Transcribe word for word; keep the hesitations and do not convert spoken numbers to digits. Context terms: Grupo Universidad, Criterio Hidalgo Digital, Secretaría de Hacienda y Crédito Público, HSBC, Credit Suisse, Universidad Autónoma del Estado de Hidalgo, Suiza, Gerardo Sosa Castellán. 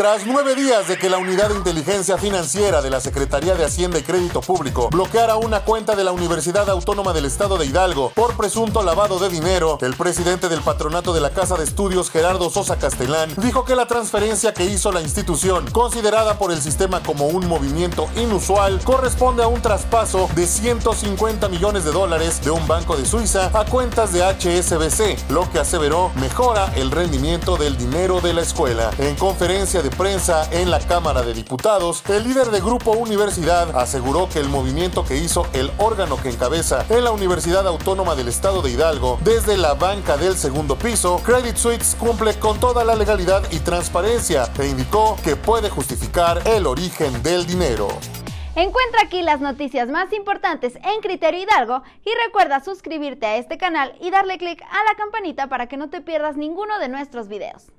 Tras nueve días de que la Unidad de Inteligencia Financiera de la Secretaría de Hacienda y Crédito Público bloqueara una cuenta de la Universidad Autónoma del Estado de Hidalgo por presunto lavado de dinero, el presidente del patronato de la Casa de Estudios, Gerardo Sosa Castellán, dijo que la transferencia que hizo la institución, considerada por el sistema como un movimiento inusual, corresponde a un traspaso de ciento cincuenta millones de dólares de un banco de Suiza a cuentas de H S B C, lo que aseveró mejora el rendimiento del dinero de la escuela. En conferencia de prensa en la Cámara de Diputados, el líder de Grupo Universidad aseguró que el movimiento que hizo el órgano que encabeza en la Universidad Autónoma del Estado de Hidalgo desde la banca del segundo piso, Credit Suisse, cumple con toda la legalidad y transparencia, e indicó que puede justificar el origen del dinero. Encuentra aquí las noticias más importantes en Criterio Hidalgo y recuerda suscribirte a este canal y darle clic a la campanita para que no te pierdas ninguno de nuestros videos.